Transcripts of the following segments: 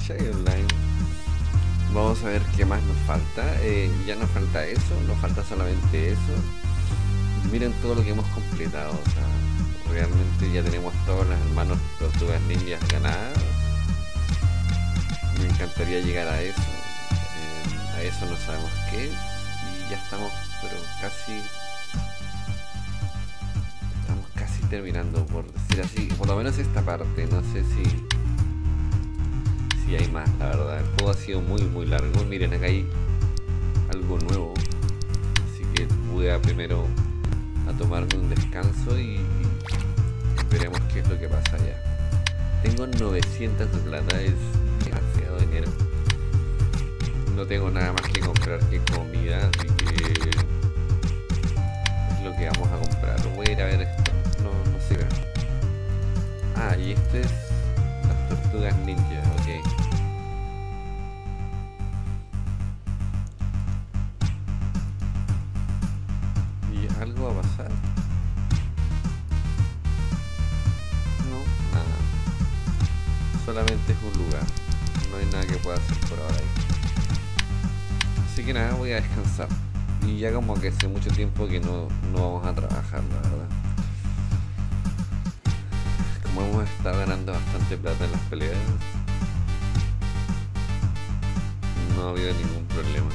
Child Line. Vamos a ver qué más nos falta. Ya nos falta eso, nos falta solamente eso. Miren todo lo que hemos completado, o sea, realmente ya tenemos todas las hermanos tortugas ninjas ganadas. Me encantaría llegar a eso. A eso no sabemos qué es, y ya estamos, pero casi... estamos casi terminando, por decir así, por lo menos esta parte. No sé si hay más, la verdad. El juego ha sido muy largo. Miren, acá hay algo nuevo, así que voy primero a tomarme un descanso y veremos qué es lo que pasa ya. Tengo 900 de plata, es demasiado dinero. No tengo nada más que comprar que comida, así que es lo que vamos a comprar. Voy a ir a ver esto, no sé qué. Ah, y este es las tortugas ninja, ok. ¿Y algo va a pasar? No, nada. Solamente es un lugar. No hay nada que pueda hacer por ahora ahí. Así que nada, voy a descansar. Y ya como que hace mucho tiempo que no vamos a trabajar, la verdad. Como hemos estado ganando bastante plata en las peleas, no ha habido ningún problema.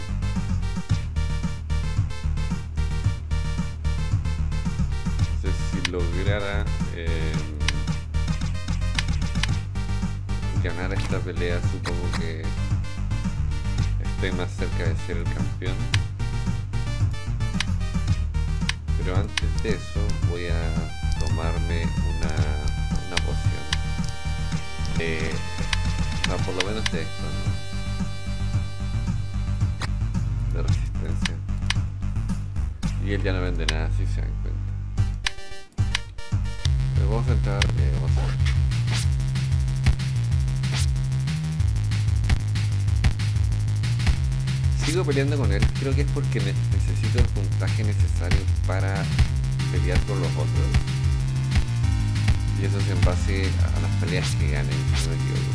No sé si lograra ganar esta pelea, supongo que estoy más cerca de ser el campeón, pero antes de eso voy a tomarme una poción de, o sea, por lo menos de esto, ¿no? De resistencia, y él ya no vende nada, si se dan cuenta, pero vamos a entrar, vamos a ver. Sigo peleando con él, creo que es porque necesito el puntaje necesario para pelear con los otros, y eso es en base a las peleas que ganen, no me equivoco.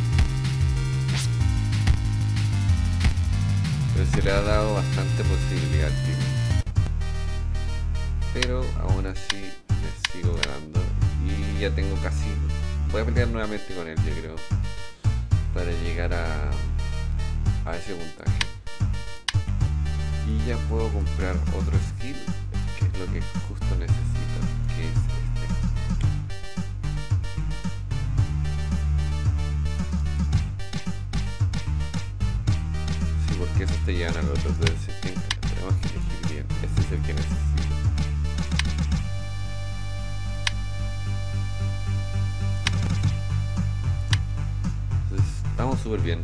Pero se le ha dado bastante posibilidad al tipo, pero aún así le sigo ganando, y ya tengo casi... voy a pelear nuevamente con él, yo creo, para llegar a ese puntaje. Y ya puedo comprar otro skill, que es lo que justo necesito, que es este. Sí, porque esos te llevan al otro, entonces tenemos que elegir bien. Este es el que necesito. Entonces, estamos súper bien.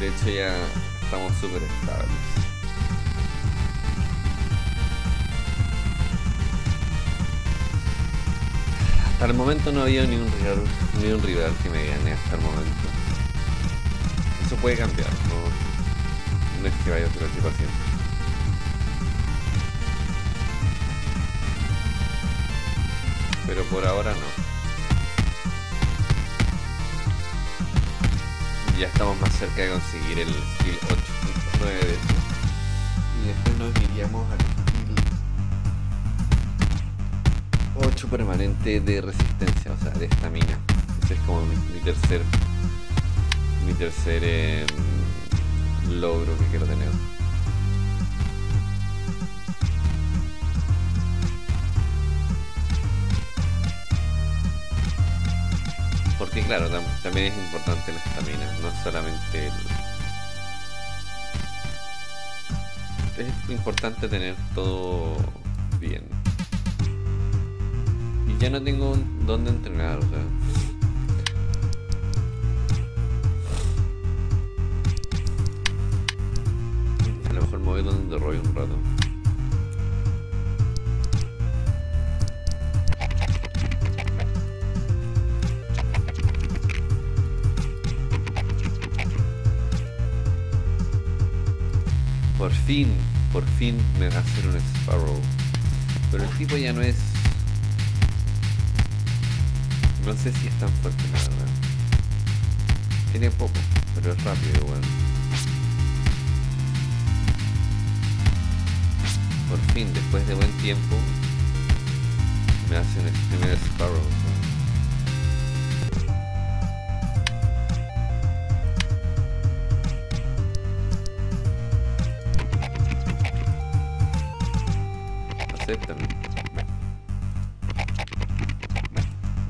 De hecho, ya estamos súper estables. Hasta el momento no había ni un rival que me gane hasta el momento. Eso puede cambiar, no es que vaya a otro tipo siempre. Pero por ahora no. Ya estamos más cerca de conseguir el skill 8.9 de eso. Y después nos iríamos al skill 8 permanente de resistencia, o sea, de estamina. Ese es como mi tercer logro que quiero tener. Porque claro, también es importante la estamina, no solamente es importante tener todo bien. Y ya no tengo dónde entrenar, o sea. A lo mejor me voy donde rollo un rato. Por fin me va a hacer un Sparrow. Pero el tipo ya no es... no sé si es tan fuerte, la verdad. tiene poco, pero es rápido igual. Por fin, después de buen tiempo, me hacen el primer Sparrow, ¿no?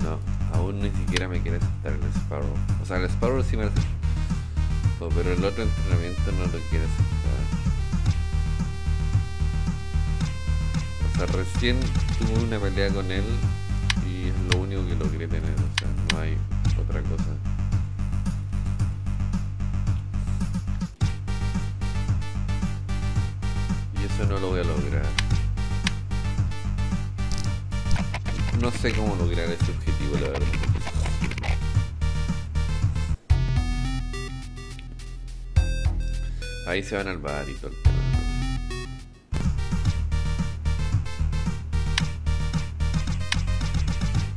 No, aún ni siquiera me quiere aceptar el Sparrow. O sea, el Sparrow sí me lo aceptó, pero el otro entrenamiento no lo quiere aceptar. O sea, recién tuve una pelea con él y es lo único que logré tener. O sea, no hay otra cosa. Y eso no lo voy a lograr. No sé cómo lograr ese objetivo, la verdad. Ahí se van al bar y todo el tema.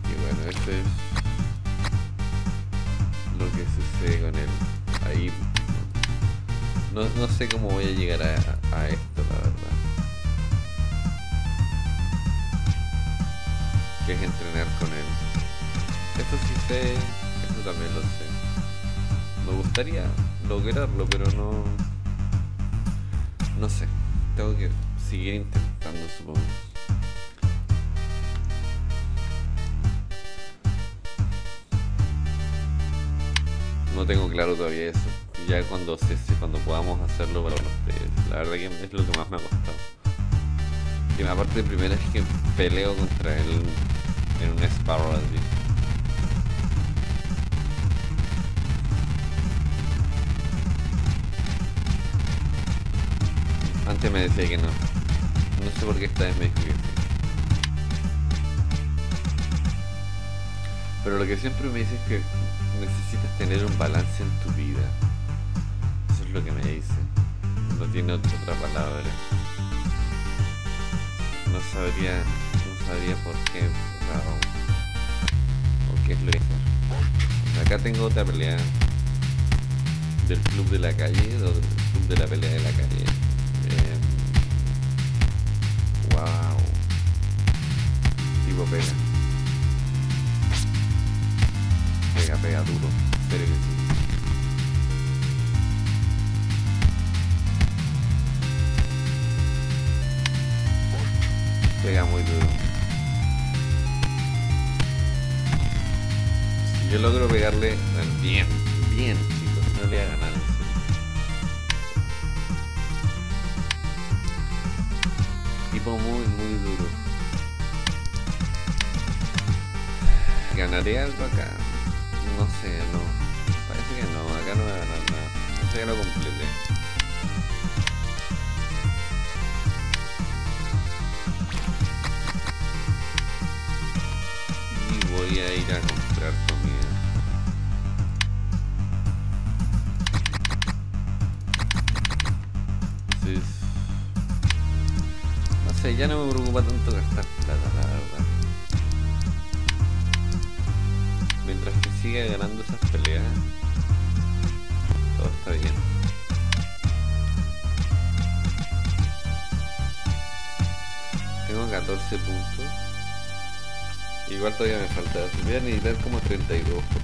Y bueno, esto es lo que sucede con él. Ahí no sé cómo voy a llegar a esto, la verdad. Que es entrenar con él. Eso sí sé, eso también lo sé. Me gustaría lograrlo, pero no sé. Tengo que seguir intentando, supongo. No tengo claro todavía eso. Ya cuando podamos hacerlo para ustedes. La verdad que es lo que más me ha costado. Y la parte primera es que peleo contra él en un Sparrow así. Antes me decía que no. No sé por qué esta vez me dijo que sí. Pero lo que siempre me dice es que necesitas tener un balance en tu vida. Eso es lo que me dice. No tiene otra palabra. No sabría por qué, o qué es lo que hizo. Acá tengo otra pelea del club de la calle, del club de la pelea de la calle. Wow, tipo pega duro, pero que sí. Pega muy duro. Si yo logro pegarle bien, chicos, no le voy a ganar eso. Tipo muy duro. ¿Ganaré algo acá? No sé, no. Parece que no, acá no voy a ganar nada. Esto ya lo completé. Voy a ir a comprar comida. Entonces, no sé, ya no me preocupa tanto gastar plata, la verdad. Mientras que siga ganando esas peleas, todo está bien. Tengo 14 puntos. Igual todavía me falta, voy a necesitar como 32 por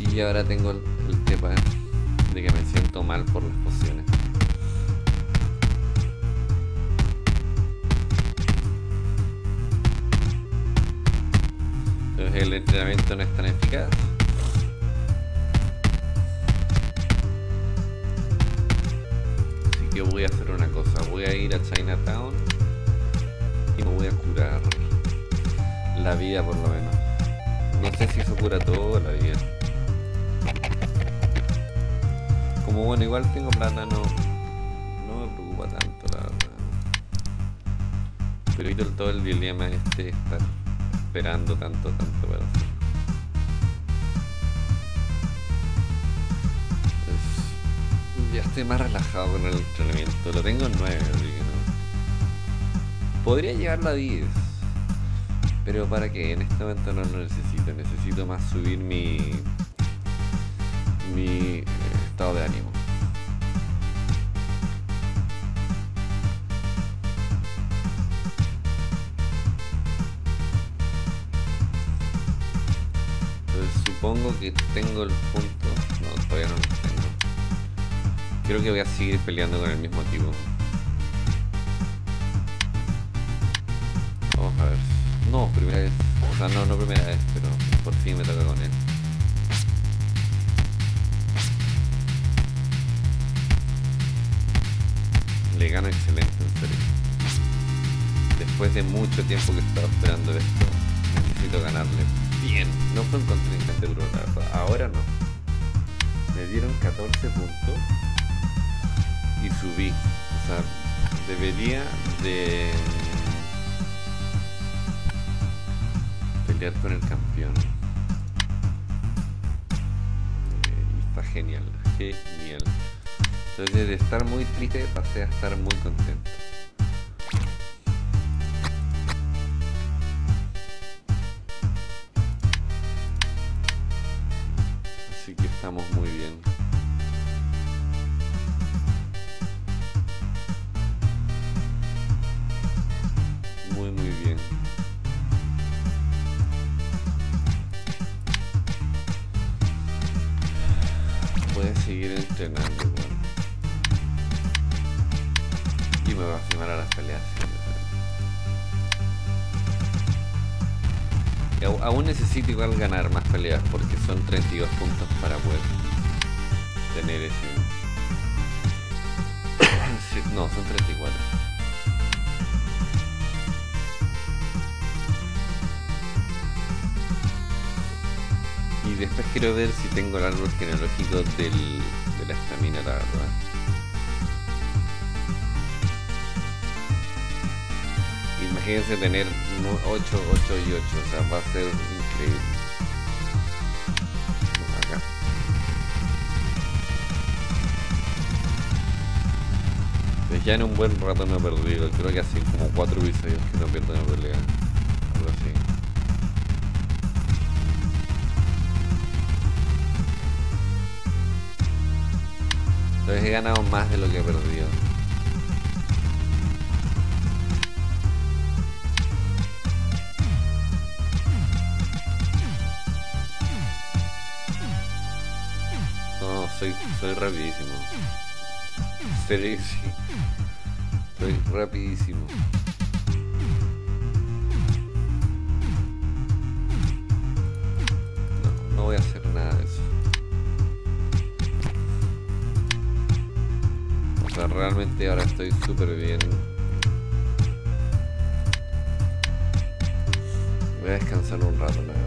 lo menos. Y ahora tengo el tema de que me siento mal por las pociones. Entonces el entrenamiento no es tan eficaz. Así que voy a hacer una cosa, voy a ir a Chinatown. Voy a curar la vida, por lo menos. No sé si eso cura todo la vida. Como bueno, igual tengo plata, no me preocupa tanto, la verdad. Pero evito todo el dilema este de estar esperando tanto para hacer. Pues, ya estoy más relajado con el entrenamiento. Lo tengo en 9, así que no. Podría llegar a 10, Pero para que en este momento no lo necesito. Necesito más subir mi estado de ánimo. Entonces supongo que tengo el punto. No, todavía no lo tengo. Creo que voy a seguir peleando con el mismo tipo. Vamos a ver. No, primera vez. O sea, no primera vez, pero por fin me toca con él. Le gano excelente, en serio. Después de mucho tiempo que estaba esperando esto, necesito ganarle. Bien, no fue un contrincante duro, la verdad. Ahora no. Me dieron 14 puntos y subí. O sea, debería de pelear con el campeón. Está genial, genial. Entonces de estar muy triste pasé a estar muy contento. Así que estamos muy bien. Muy muy bien. Voy a seguir entrenando, bueno. Y me va a filmar a las peleas. Y aún necesito igual ganar más peleas porque son 32 puntos para poder tener ese. Sí, no, son 34. Y después quiero ver si tengo el árbol genealógico de la estamina, la verdad. Imagínense tener 8, 8 y 8, o sea, va a ser increíble. Acá. Pues ya en un buen rato no he perdido, creo que hace como 4 episodios que no pierdo una pelea. Algo así. Entonces he ganado más de lo que he perdido. Soy rapidísimo. Serio, sí. Soy rapidísimo. No voy a hacer nada de eso. O sea, realmente ahora estoy súper bien. Voy a descansar un rato, la verdad.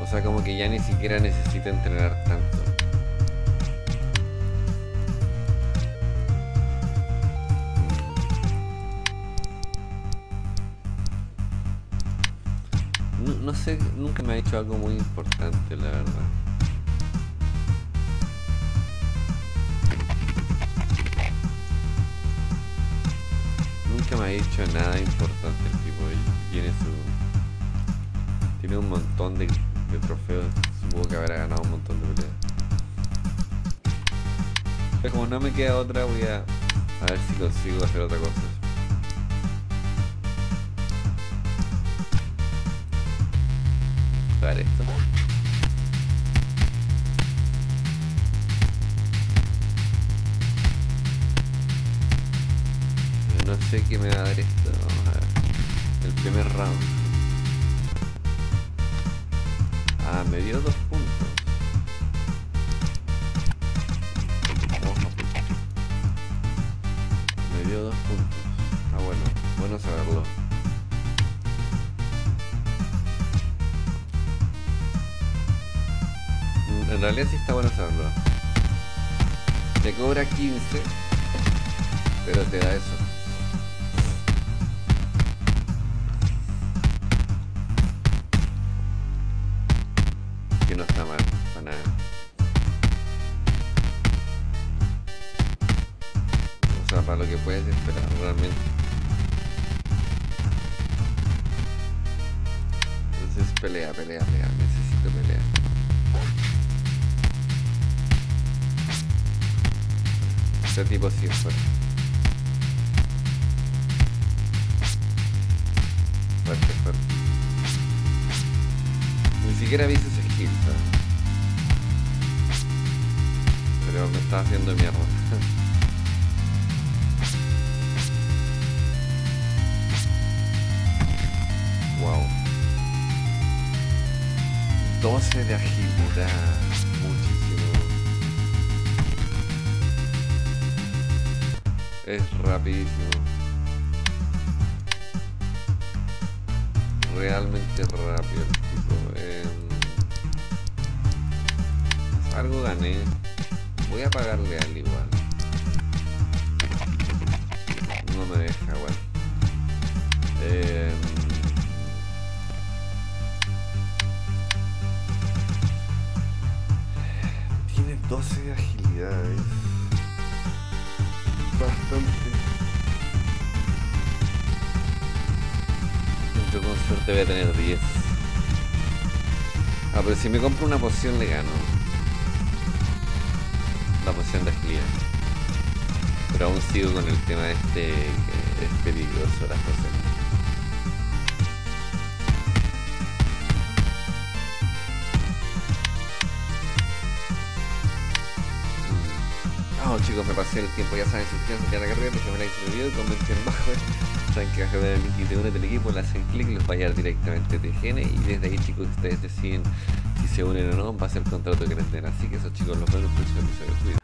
O sea, como que ya ni siquiera necesito entrenar tanto. No sé, nunca me ha dicho algo muy importante, la verdad. Nunca me ha dicho nada importante el tipo. Tiene su... Tiene un montón de trofeos, supongo que habrá ganado un montón de peleas. Pero como no me queda otra, voy a ver si consigo hacer otra cosa. A ver esto. No sé qué me va a dar esto, vamos a ver. El primer round. Ah, me dio 2 puntos. Me dio 2 puntos. Está bueno, bueno saberlo. En realidad sí está bueno saberlo. Te cobra 15, pero te da eso. para lo que puedes esperar realmente. Entonces pelea, necesito pelear. Este tipo sí es fuerte. Fuerte. Ni siquiera vi ese skill, ¿sabes? Pero me está haciendo mierda. Wow. 12 de agilidad. Muchísimo. Es rapidísimo. Realmente rápido el tipo. Algo gané. Voy a pagarle al igual. No me deja igual. Tiene 12 agilidades. Bastante. Yo con suerte voy a tener 10. Ah, pero si me compro una poción le gano. La posición de agilidad, pero aún sigo con el tema este que es peligroso las cosas. Oh chicos, me pasé el tiempo, ya saben, suscríbanse, tienen la carrera, déjenme like el video, comenten bajo, saben que bajo el link de uno del equipo, le hacen clic, los va a llevar directamente a TGN y desde ahí chicos ustedes deciden si se unen o no, va a ser el contrato que les den. Así que esos chicos los veo en el próximo episodio.